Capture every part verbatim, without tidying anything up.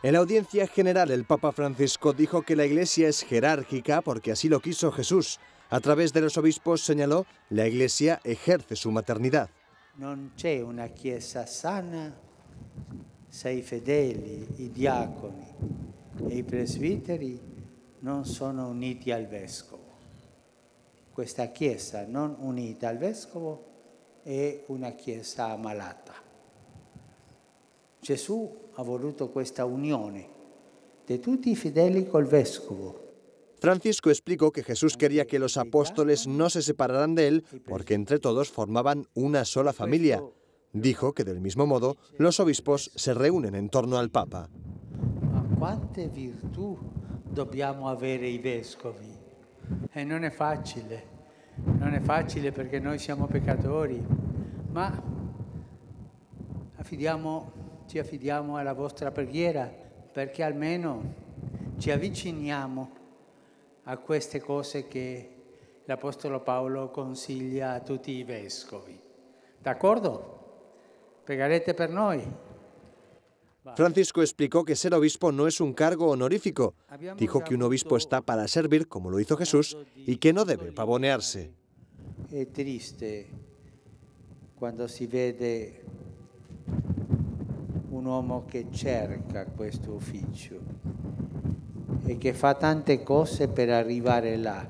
En la audiencia general, el Papa Francisco dijo que la Iglesia es jerárquica porque así lo quiso Jesús. A través de los obispos señaló, la Iglesia ejerce su maternidad. Non c'è una Chiesa sana se i fedeli, i diaconi e i presbiteri non sono uniti al Vescovo. Questa Chiesa non unita al Vescovo è una Chiesa malata. Gesù ha voluto questa unione di tutti i fedeli col Vescovo. Francisco explicó que Jesús quería que los apóstoles no se separaran de él porque entre todos formaban una sola familia. Dijo que del mismo modo los obispos se reúnen en torno al Papa. ¿Cuánta virtud dobbiamo avere i vescovi? E non è facile, non è facile perché noi siamo peccatori, ma affidiamo, ci affidiamo alla vostra preghiera perché almeno ci avviciniamo a queste cose che l'Apostolo Paolo consiglia a tutti i vescovi. D'accordo? Pregarete per noi. Francisco explicó que ser obispo no es un cargo honorífico. Dijo que un obispo está para servir, como lo hizo Jesús, y que no debe pavonearse. Es triste cuando si vede un uomo que cerca questo ufficio e che fa tante cose per arrivare là,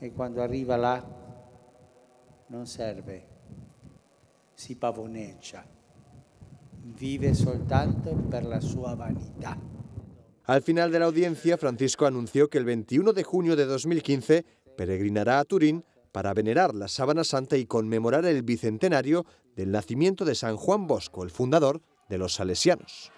e quando arriva là non serve, si pavoneggia, vive soltanto per la sua vanità. Al final de la audiencia, Francisco anunció que el veintiuno de junio de dos mil quince peregrinará a Turín para venerar la Sábana Santa y conmemorar el Bicentenario del nacimiento de San Juan Bosco, el fundador de los salesianos.